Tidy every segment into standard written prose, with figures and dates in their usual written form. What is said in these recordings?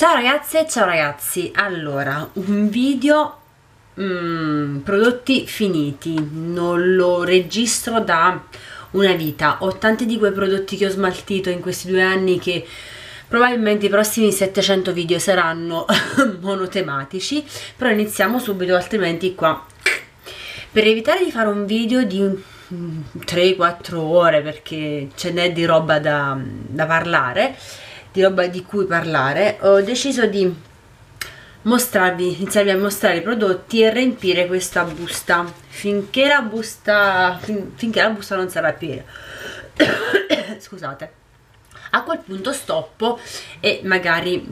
Ciao ragazze e ciao ragazzi, allora un video prodotti finiti, non lo registro da una vita, ho tanti di quei prodotti che ho smaltito in questi 2 anni che probabilmente i prossimi 700 video saranno monotematici, però iniziamo subito, altrimenti qua per evitare di fare un video di 3-4 ore perché ce n'è di roba da parlare, di roba di cui parlare, ho deciso di mostrarvi, iniziarvi a mostrare i prodotti e riempire questa busta finché la busta non sarà piena. Scusate, a quel punto stoppo e magari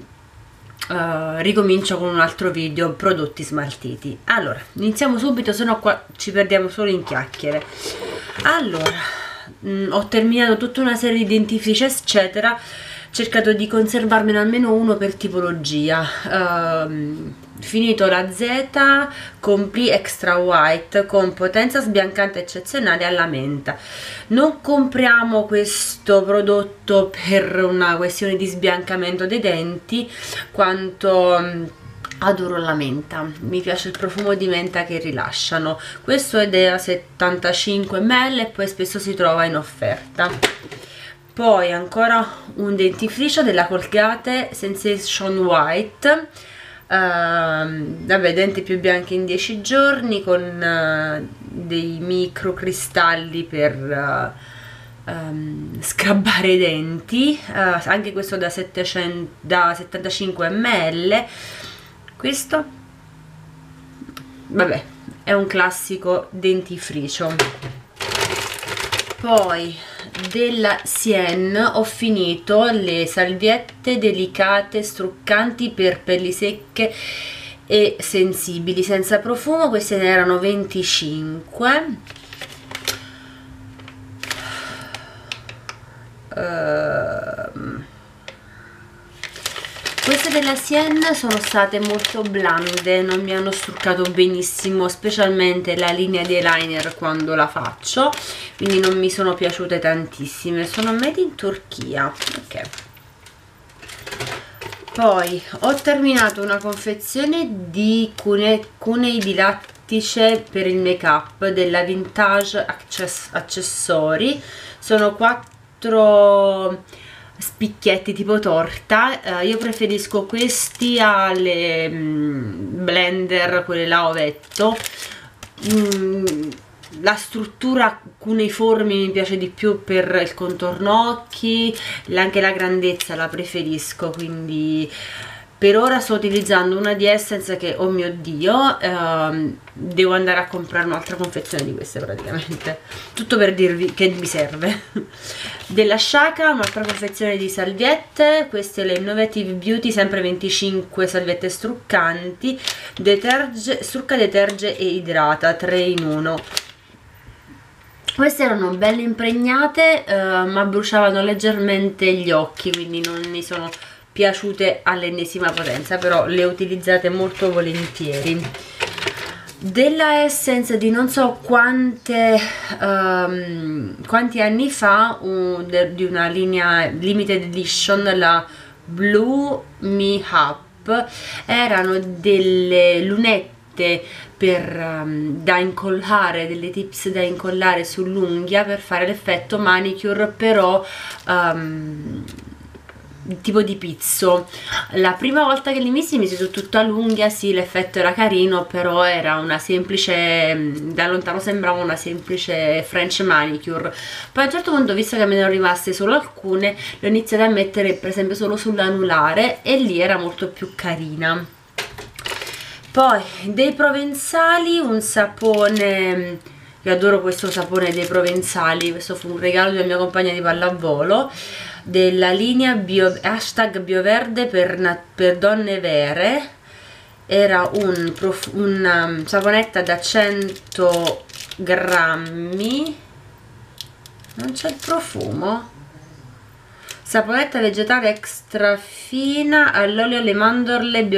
ricomincio con un altro video prodotti smaltiti. Allora iniziamo subito, sennò qua ci perdiamo solo in chiacchiere. Allora ho terminato tutta una serie di dentifrici eccetera, cercato di conservarmene almeno uno per tipologia. Finito la Z Compli Extra White con potenza sbiancante eccezionale alla menta. Non compriamo questo prodotto per una questione di sbiancamento dei denti, quanto adoro la menta, mi piace il profumo di menta che rilasciano. Questo è da 75 ml e poi spesso si trova in offerta. Poi ancora un dentifricio della Colgate Sensation White, vabbè, denti più bianchi in 10 giorni con dei microcristalli per scrabbare i denti, anche questo da 75 ml. Questo vabbè è un classico dentifricio. Poi della Cien ho finito le salviette delicate struccanti per pelli secche e sensibili senza profumo, queste ne erano 25. Queste della Cien sono state molto blande, non mi hanno struccato benissimo, specialmente la linea di eyeliner quando la faccio, quindi non mi sono piaciute tantissime. Sono made in Turchia, ok. Poi ho terminato una confezione di cunei di lattice per il make up della Vintage Accessori, sono 4 spicchietti tipo torta. Io preferisco questi alle blender, quelle là ovetto. La struttura cuneiforme mi piace di più per il contorno occhi, anche la grandezza la preferisco, quindi per ora sto utilizzando una di Essence che, oh mio dio, devo andare a comprare un'altra confezione di queste praticamente. Tutto per dirvi che mi serve. Della Shaka un'altra confezione di salviette, queste le Innovative Beauty, sempre 25 salviette struccanti, strucca, deterge e idrata, 3 in 1. Queste erano belle impregnate, ma bruciavano leggermente gli occhi, quindi non mi sono piaciute all'ennesima potenza, però le utilizzate molto volentieri. Della Essence di non so quanti anni fa, di una linea limited edition, la Blue Me Up, erano delle lunette da incollare, delle tips da incollare sull'unghia per fare l'effetto manicure, però tipo di pizzo. La prima volta che li misi su tutta l'unghia, sì, l'effetto era carino, però era una semplice, da lontano sembrava una semplice French manicure. Poi a un certo punto, visto che me ne erano rimaste solo alcune, le ho iniziate a mettere per esempio solo sull'anulare e lì era molto più carina. Poi dei Provenzali un sapone, io adoro questo sapone dei Provenzali, questo fu un regalo della mia compagna di pallavolo, della linea #bioverde per donne vere. Era una saponetta da 100 grammi, non c'è il profumo, saponetta vegetale extra fina all'olio alle mandorle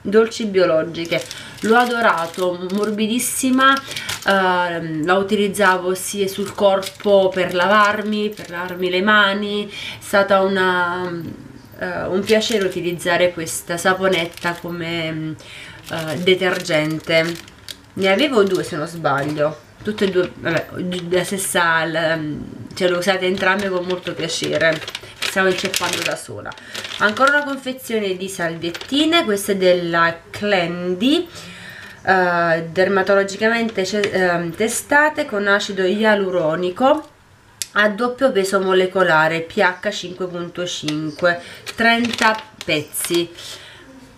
dolci biologiche, l'ho adorato, morbidissima. La utilizzavo sia sul corpo per lavarmi le mani, è stata una un piacere utilizzare questa saponetta come detergente. Ne avevo due se non sbaglio, tutte e due, vabbè, la stessa, cioè le ho usate entrambe con molto piacere. Stavo inceppando da sola. Ancora una confezione di salviettine, questa è della Clendy, dermatologicamente testate con acido ialuronico a doppio peso molecolare, pH 5.5, 30 pezzi.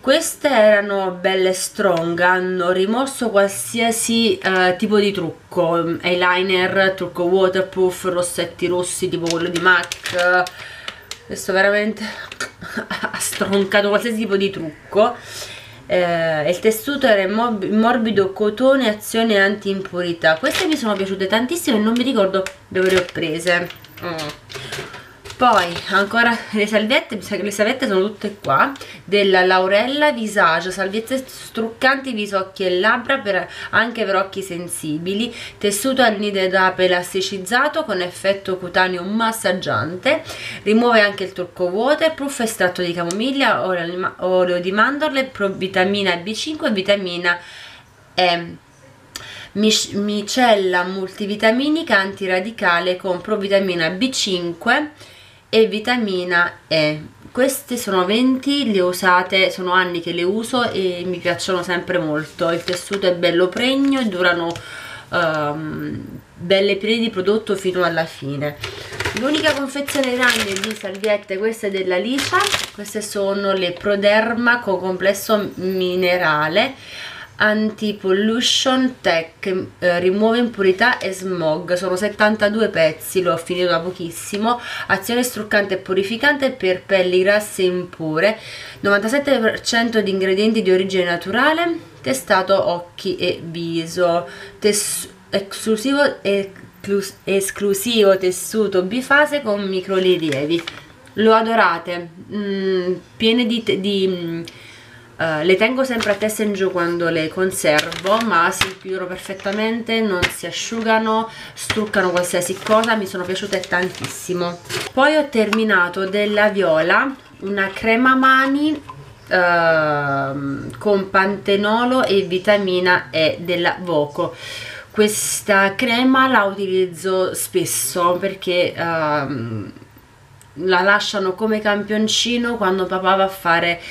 Queste erano belle strong, hanno rimosso qualsiasi tipo di trucco, eyeliner, trucco waterproof, rossetti rossi tipo quello di MAC. Questo veramente ha stroncato qualsiasi tipo di trucco. Il tessuto era in morbido cotone, azione anti-impurità. Queste mi sono piaciute tantissimo e non mi ricordo dove le ho prese. Poi ancora le salviette, mi sa che le salviette sono tutte qua, della Laurella Visage, salviette struccanti viso, occhi e labbra, anche per occhi sensibili, tessuto al nido d'ape elasticizzato con effetto cutaneo massaggiante, rimuove anche il trucco waterproof, estratto di camomilla, olio di mandorle, vitamina B5 e vitamina E, micella multivitaminica antiradicale con provitamina B5 e vitamina E. Queste sono 20, le ho usate, sono anni che le uso e mi piacciono sempre molto. Il tessuto è bello pregno e durano belle piene di prodotto fino alla fine. L'unica confezione grande di salviette, questa è della Lycia, queste sono le Proderma con complesso minerale anti-pollution tech, rimuove impurità e smog, sono 72 pezzi, l'ho finito da pochissimo, azione struccante e purificante per pelli grasse e impure, 97% di ingredienti di origine naturale, testato occhi e viso, esclusivo tessuto bifase con micro rilievi. Lo adorate, piene le tengo sempre a testa in giù quando le conservo, ma si chiudono perfettamente, non si asciugano, struccano qualsiasi cosa, mi sono piaciute tantissimo. Poi ho terminato della Viola una crema mani con pantenolo e vitamina E della Voco. Questa crema la utilizzo spesso perché la lasciano come campioncino quando papà va a fare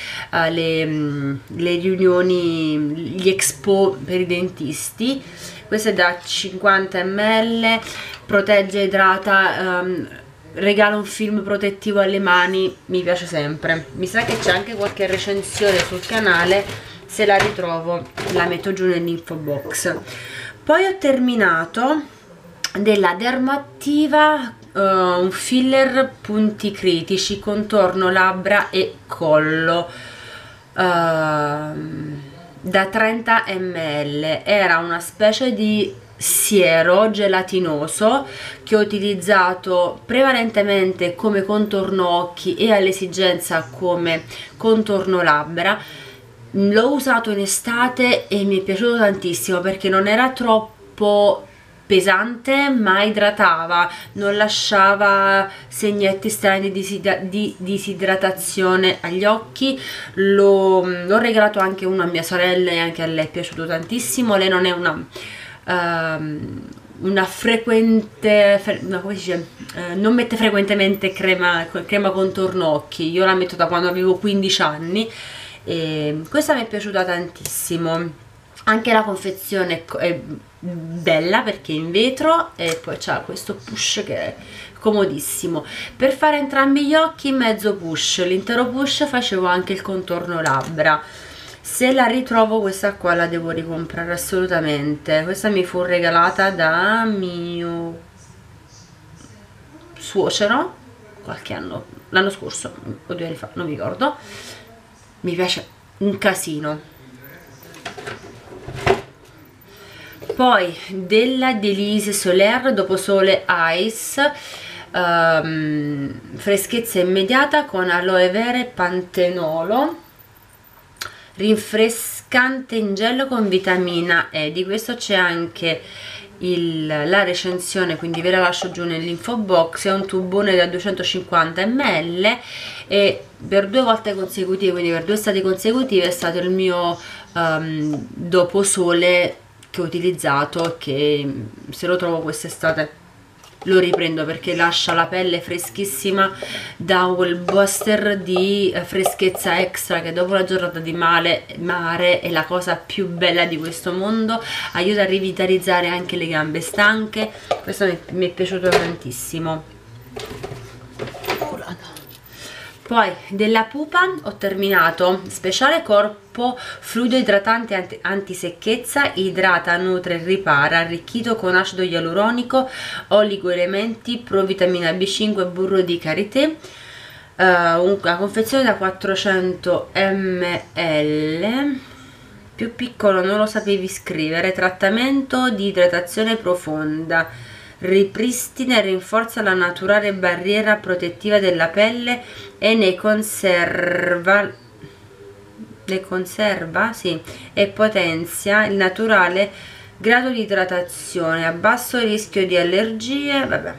le riunioni, gli expo per i dentisti. Questa è da 50 ml, protegge, idrata, regala un film protettivo alle mani, mi piace sempre. Mi sa che c'è anche qualche recensione sul canale, se la ritrovo la metto giù nell'info box. Poi ho terminato della Dermattiva un filler punti critici, contorno labbra e collo, da 30 ml, era una specie di siero gelatinoso che ho utilizzato prevalentemente come contorno occhi e all'esigenza come contorno labbra. L'ho usato in estate e mi è piaciuto tantissimo perché non era troppo pesante ma idratava, non lasciava segnetti strani di disidratazione agli occhi. L'ho regalato anche uno a mia sorella e anche a lei è piaciuto tantissimo. Lei non è una frequente, no, come si dice, non mette frequentemente crema contorno occhi. Io la metto da quando avevo 15 anni e questa mi è piaciuta tantissimo. Anche la confezione è bella perché è in vetro e poi c'ha questo push che è comodissimo. Per fare entrambi gli occhi mezzo push, l'intero push, facevo anche il contorno labbra. Se la ritrovo questa qua la devo ricomprare assolutamente. Questa mi fu regalata da mio suocero qualche anno, l'anno scorso o 2 anni fa, non mi ricordo. Mi piace un casino. Poi della Delice Solaire Dopo Sole Ice, freschezza immediata con aloe vera e pantenolo, rinfrescante in gel con vitamina E. Di questo c'è anche la recensione, quindi ve la lascio giù nell'info box. È un tubone da 250 ml e per 2 volte consecutive, quindi per 2 estate consecutive, è stato il mio doposole che ho utilizzato, che se lo trovo quest'estate lo riprendo perché lascia la pelle freschissima, dà quel booster di freschezza extra che dopo una giornata di mare è la cosa più bella di questo mondo. Aiuta a rivitalizzare anche le gambe stanche, questo mi è piaciuto tantissimo. Poi della Pupa ho terminato speciale corpo fluido idratante antisecchezza, idrata, nutre, ripara, arricchito con acido ialuronico, oligoelementi, provitamina B5, burro di karité, una confezione da 400 ml, più piccolo non lo sapevi scrivere. Trattamento di idratazione profonda, ripristina e rinforza la naturale barriera protettiva della pelle e ne conserva e potenzia il naturale grado di idratazione a basso rischio di allergie. Vabbè,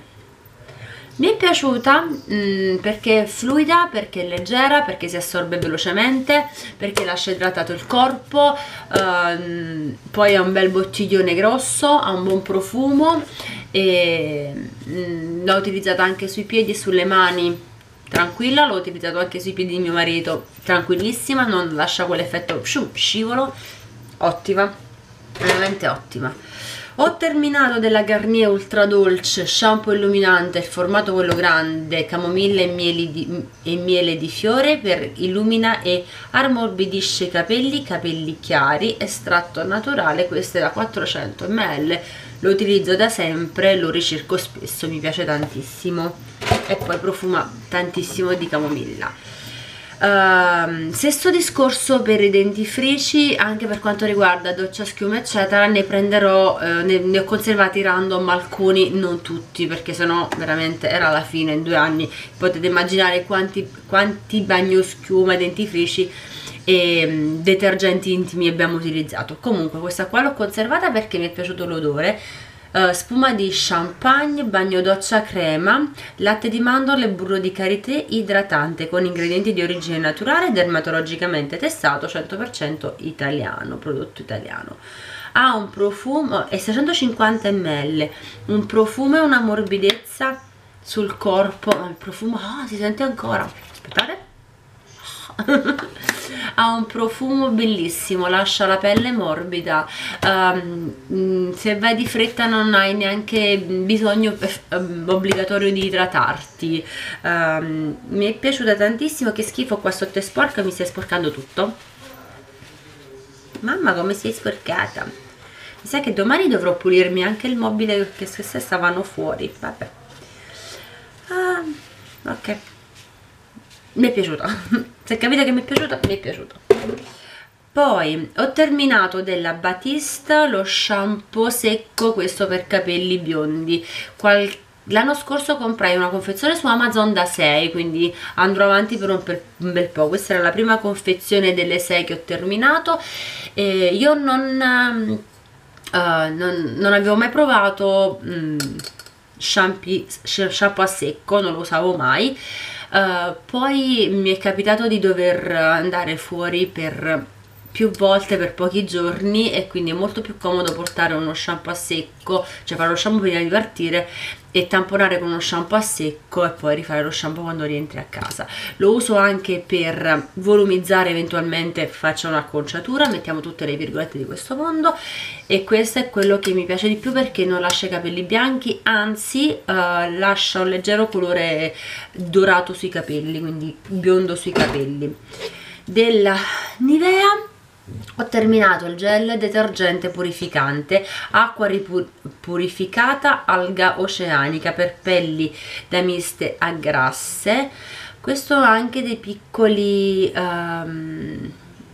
mi è piaciuta perché è fluida, perché è leggera, perché si assorbe velocemente, perché lascia idratato il corpo, poi ha un bel bottiglione grosso, ha un buon profumo e l'ho utilizzata anche sui piedi e sulle mani, tranquilla. L'ho utilizzato anche sui piedi di mio marito, tranquillissima, non lascia quell'effetto scivolo. Ottima, veramente ottima. Ho terminato della Garnier ultra dolce shampoo illuminante, il formato quello grande, camomilla e miele di fiore, per illumina e ammorbidisce i capelli, capelli chiari, estratto naturale. Questo è da 400 ml, lo utilizzo da sempre, lo ricirco spesso, mi piace tantissimo e poi profuma tantissimo di camomilla. Stesso discorso per i dentifrici, anche per quanto riguarda doccia, schiuma eccetera. Ne prenderò, ne ho conservati random alcuni, non tutti, perché sennò veramente era la fine. In 2 anni potete immaginare quanti bagnoschiuma, dentifrici e detergenti intimi abbiamo utilizzato. Comunque questa qua l'ho conservata perché mi è piaciuto l'odore. Spuma di champagne, bagno doccia crema, latte di mandorle, burro di karité, idratante con ingredienti di origine naturale, dermatologicamente testato, 100% italiano, prodotto italiano. Ha un profumo, è 650 ml, un profumo e una morbidezza sul corpo. Il profumo, si sente ancora, aspettate. Ha un profumo bellissimo, lascia la pelle morbida, se vai di fretta non hai neanche bisogno obbligatorio di idratarti. Mi è piaciuta tantissimo. Che schifo, qua sotto è sporca, mi stai sporcando tutto, mamma come sei sporcata. Mi sa che domani dovrò pulirmi anche il mobile perché stasera vanno fuori, vabbè. Ok, mi è piaciuta. Se capite che mi è piaciuta, mi è piaciuta. Poi ho terminato della Batiste lo shampoo secco, questo per capelli biondi. L'anno scorso comprai una confezione su Amazon da 6, quindi andrò avanti per un bel po'. Questa era la prima confezione delle 6 che ho terminato e io non avevo mai provato shampoo a secco, non lo usavo mai. Poi mi è capitato di dover andare fuori per più volte per pochi giorni e quindi è molto più comodo portare uno shampoo a secco, cioè fare lo shampoo prima di partire e tamponare con uno shampoo a secco e poi rifare lo shampoo quando rientri a casa. Lo uso anche per volumizzare, eventualmente faccio un'acconciatura, mettiamo tutte le virgolette di questo mondo, e questo è quello che mi piace di più perché non lascia i capelli bianchi, anzi lascia un leggero colore dorato sui capelli, quindi biondo sui capelli. Della Nivea ho terminato il gel detergente purificante, acqua purificata, alga oceanica per pelli da miste a grasse. Questo ha anche dei piccoli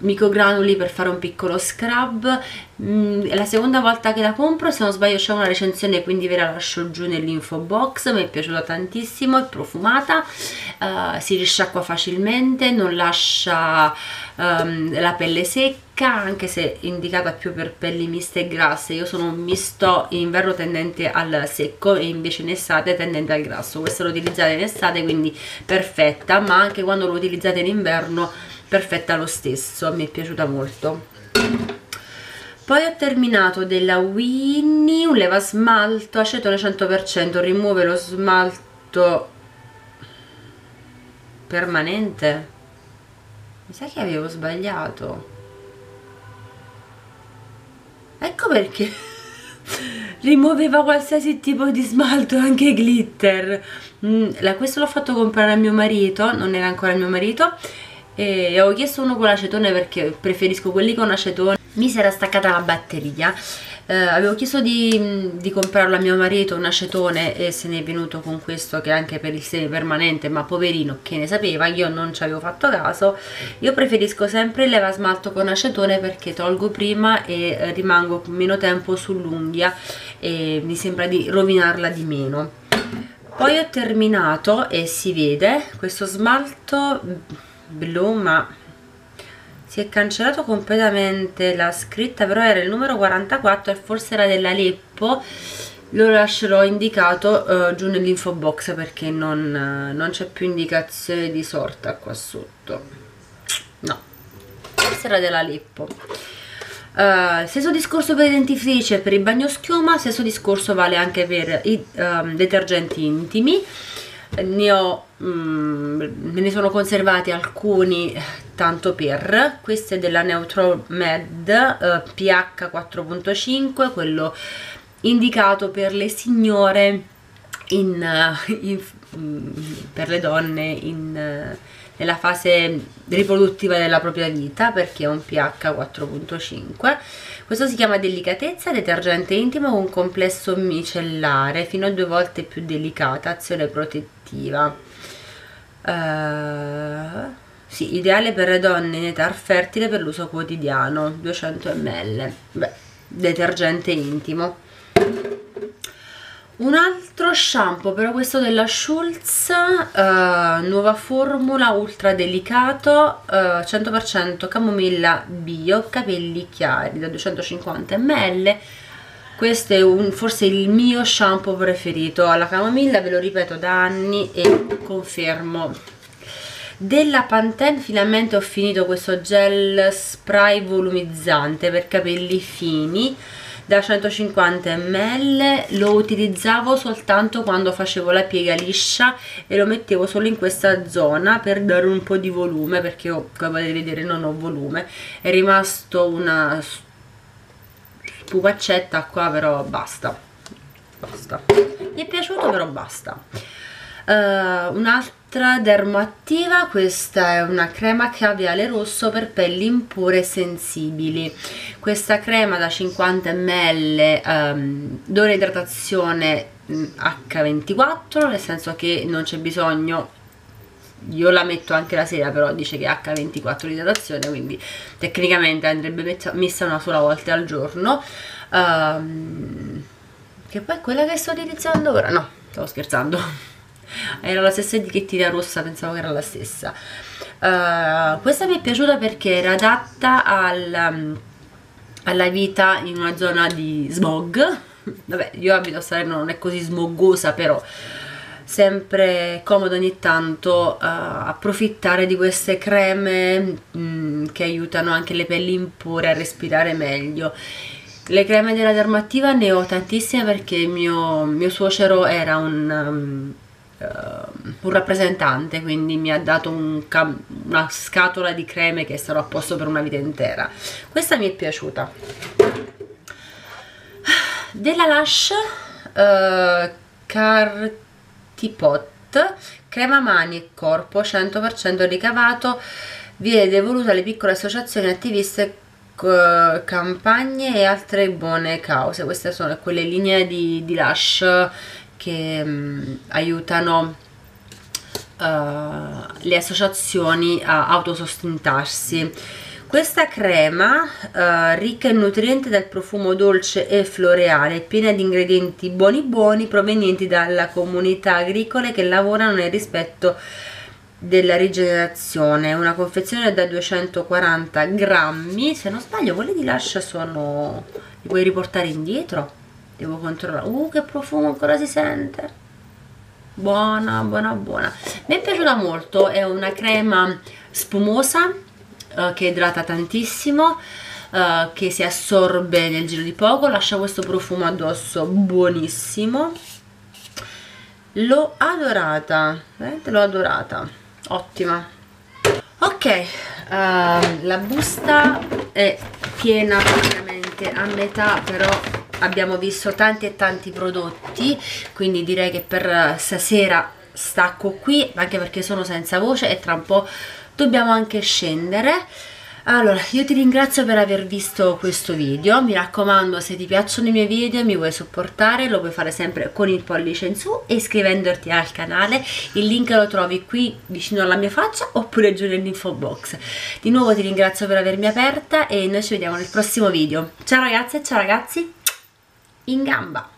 microgranuli per fare un piccolo scrub. È la seconda volta che la compro, se non sbaglio c'è una recensione, quindi ve la lascio giù nell'info box. Mi è piaciuta tantissimo, è profumata, si risciacqua facilmente, non lascia la pelle secca, anche se indicata più per pelli miste e grasse. Io sono un misto, in inverno tendente al secco e invece in estate tendente al grasso. Questa lo utilizzate in estate, quindi perfetta, ma anche quando lo utilizzate in inverno perfetta lo stesso, mi è piaciuta molto. Poi ho terminato della Wynie, un leva smalto acetone 100%, rimuove lo smalto permanente. Mi sa che avevo sbagliato, ecco perché rimuoveva qualsiasi tipo di smalto, anche glitter. Questo l'ho fatto comprare a mio marito, non era ancora mio marito, e avevo chiesto uno con l'acetone perché preferisco quelli con acetone. Mi si era staccata la batteria, avevo chiesto di comprarlo a mio marito un acetone e se ne è venuto con questo, che anche per il semi permanente, ma poverino che ne sapeva, io non ci avevo fatto caso. Io preferisco sempre il leva smalto con acetone perché tolgo prima e rimango meno tempo sull'unghia e mi sembra di rovinarla di meno. Poi ho terminato, e si vede, questo smalto blu, ma si è cancellato completamente la scritta, però era il numero 44 e forse era della Lepo. Lo lascerò indicato giù nell'info box perché non c'è più indicazione di sorta qua sotto. No, forse era della Lepo. Stesso discorso per dentifrice, per il bagnoschiuma, stesso discorso vale anche per i detergenti intimi. Me ne sono conservati alcuni tanto per. Questo è della Neutro Med, pH 4.5, quello indicato per le signore per le donne nella fase riproduttiva della propria vita, perché è un pH 4.5. Questo si chiama delicatezza, detergente intimo con complesso micellare, fino a 2 volte più delicata, azione protettiva. Sì, ideale per le donne in età fertile per l'uso quotidiano, 200 ml. Beh, detergente intimo. Un altro shampoo, però questo della Schultz, nuova formula, ultra delicato, 100% camomilla bio, capelli chiari, da 250 ml. Questo è forse il mio shampoo preferito alla camomilla, ve lo ripeto da anni e confermo. Della Pantene finalmente ho finito questo gel spray volumizzante per capelli fini, da 150 ml. Lo utilizzavo soltanto quando facevo la piega liscia e lo mettevo solo in questa zona per dare un po' di volume, perché io, come potete vedere, non ho volume. È rimasto una pupaccetta qua, però basta. Mi è piaciuto, però basta. Un'altra Dermattiva, questa è una crema caviale rosso per pelli impure e sensibili. Questa crema da 50 ml dona idratazione H24, nel senso che non c'è bisogno, io la metto anche la sera, però dice che H24 di idratazione, quindi tecnicamente andrebbe messa una sola volta al giorno, che poi è quella che sto utilizzando ora. No, stavo scherzando, era la stessa etichettina rossa, pensavo che era la stessa. Questa mi è piaciuta perché era adatta alla vita in una zona di smog. Vabbè, io abito a Salerno, non è così smoggosa, però sempre comodo ogni tanto approfittare di queste creme che aiutano anche le pelli impure a respirare meglio. Le creme della Dermattiva ne ho tantissime perché mio suocero era un rappresentante, quindi mi ha dato una scatola di creme che sarò a posto per una vita intera. Questa mi è piaciuta. Della Lush, Charity Pot, crema mani e corpo, 100% ricavato, viene devoluta alle piccole associazioni attiviste, campagne e altre buone cause. Queste sono quelle linee di Lush che aiutano le associazioni a autosostentarsi. Questa crema ricca in nutrienti dal profumo dolce e floreale, piena di ingredienti buoni buoni provenienti dalla comunità agricole che lavorano nel rispetto della rigenerazione. Una confezione da 240 grammi, se non sbaglio quelle di Lush sono... li puoi riportare indietro? Devo controllare. Che profumo ancora si sente! Buona, buona, buona. Mi è piaciuta molto, è una crema spumosa che idrata tantissimo, che si assorbe nel giro di poco, lascia questo profumo addosso buonissimo. L'ho adorata, veramente l'ho adorata, ottima. Ok, la busta è piena praticamente a metà, però abbiamo visto tanti e tanti prodotti, quindi direi che per stasera stacco qui, anche perché sono senza voce e tra un po' dobbiamo anche scendere. Allora, io ti ringrazio per aver visto questo video, mi raccomando, se ti piacciono i miei video e mi vuoi supportare, lo puoi fare sempre con il pollice in su e iscrivendoti al canale, il link lo trovi qui vicino alla mia faccia oppure giù nell'info box. Di nuovo ti ringrazio per avermi aperta e noi ci vediamo nel prossimo video. Ciao ragazze, ciao ragazzi, in gamba!